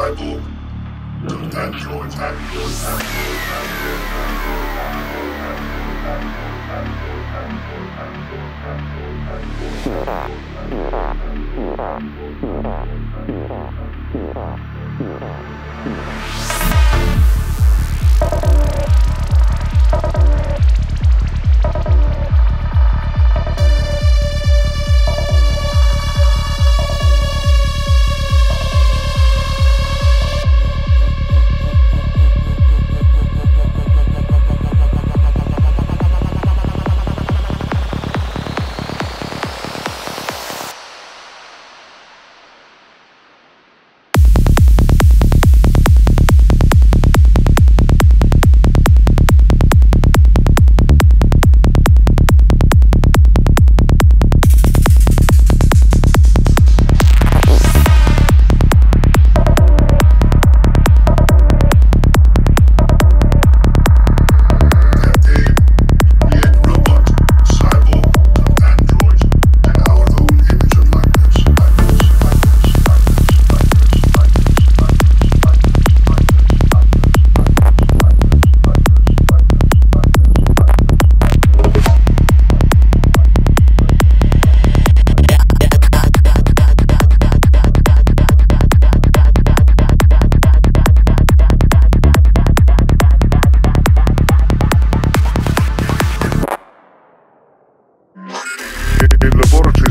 title. In laboratories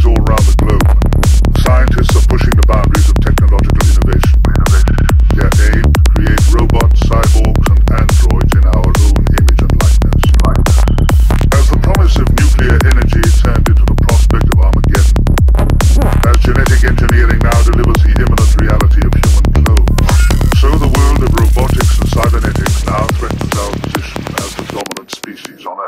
all around the globe, scientists are pushing the boundaries of technological innovation. Their aim, create robots, cyborgs and androids in our own image and likeness. As the promise of nuclear energy turned into the prospect of Armageddon, as genetic engineering now delivers the imminent reality of human clones, so the world of robotics and cybernetics now threatens our position as the dominant species on Earth.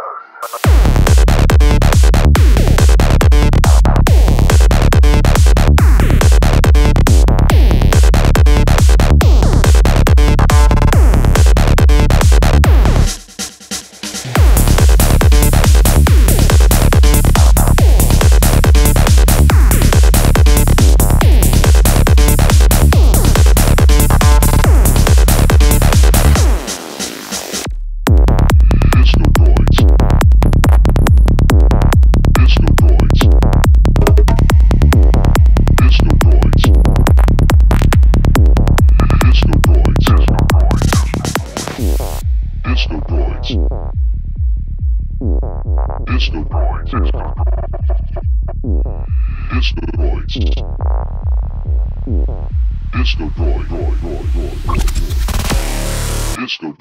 Disco Droids. Disco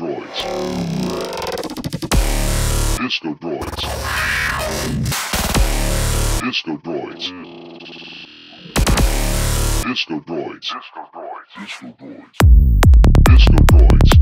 Droids. Disco Droids. Disco Droids. Disco Droids. Disco Droids. Disco Droids. Disco Droids. Disco Droids. Disco Droids.